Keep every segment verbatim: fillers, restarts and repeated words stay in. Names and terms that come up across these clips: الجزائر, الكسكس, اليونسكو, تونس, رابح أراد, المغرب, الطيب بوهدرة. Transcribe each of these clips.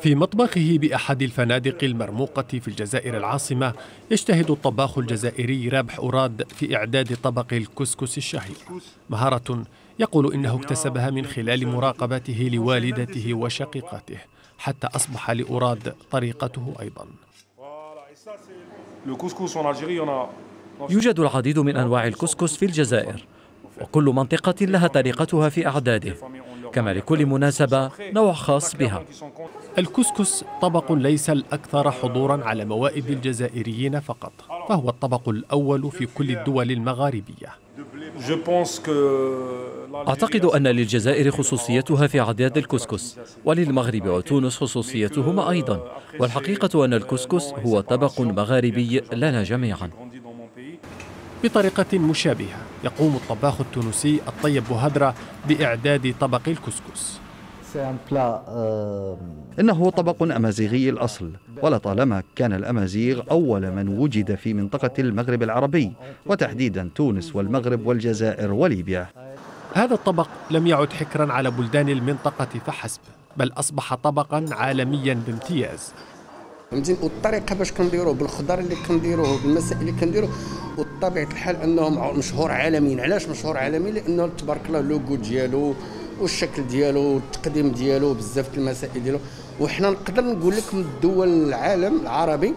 في مطبخه بأحد الفنادق المرموقة في الجزائر العاصمة يجتهد الطباخ الجزائري رابح أراد في إعداد طبق الكسكس الشهي، مهارة يقول إنه اكتسبها من خلال مراقبته لوالدته وشقيقاته، حتى أصبح لأراد طريقته أيضا. يوجد العديد من أنواع الكسكس في الجزائر، وكل منطقة لها طريقتها في إعداده، كما لكل مناسبة نوع خاص بها. الكسكس طبق ليس الأكثر حضوراً على موائد الجزائريين فقط، فهو الطبق الأول في كل الدول المغاربية. أعتقد أن للجزائر خصوصيتها في إعداد الكسكس، وللمغرب وتونس خصوصيتهما أيضاً، والحقيقة أن الكسكس هو طبق مغاربي لنا جميعاً. بطريقة مشابهة يقوم الطباخ التونسي الطيب بوهدرة بإعداد طبق الكسكس. إنه طبق أمازيغي الأصل، ولطالما كان الأمازيغ أول من وجد في منطقة المغرب العربي، وتحديدا تونس والمغرب والجزائر وليبيا. هذا الطبق لم يعد حكرا على بلدان المنطقة فحسب، بل أصبح طبقا عالميا بامتياز. والطريقه باش كنديروه، بالخضر اللي كنديروه، بالمسائل اللي كنديروه، وطبيعه الحال انه مشهور عالميا. علاش مشهور عالميا؟ لانه تبارك الله اللوغو ديالو والشكل ديالو والتقديم ديالو بزاف المسائل ديالو. وحنا نقدر نقول لك من الدول العالم العربي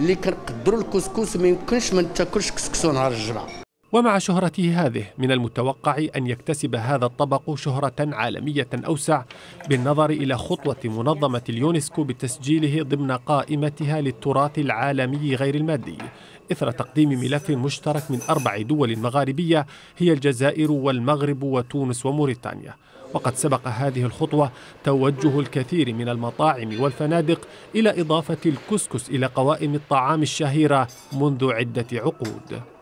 اللي كنقدروا الكسكس، ما يمكنش ما تاكلش كسكسو نهار الجمعه. ومع شهرته هذه من المتوقع أن يكتسب هذا الطبق شهرة عالمية أوسع، بالنظر إلى خطوة منظمة اليونسكو بتسجيله ضمن قائمتها للتراث العالمي غير المادي، إثر تقديم ملف مشترك من أربع دول مغاربية هي الجزائر والمغرب وتونس وموريتانيا. وقد سبق هذه الخطوة توجه الكثير من المطاعم والفنادق إلى إضافة الكسكس إلى قوائم الطعام الشهيرة منذ عدة عقود.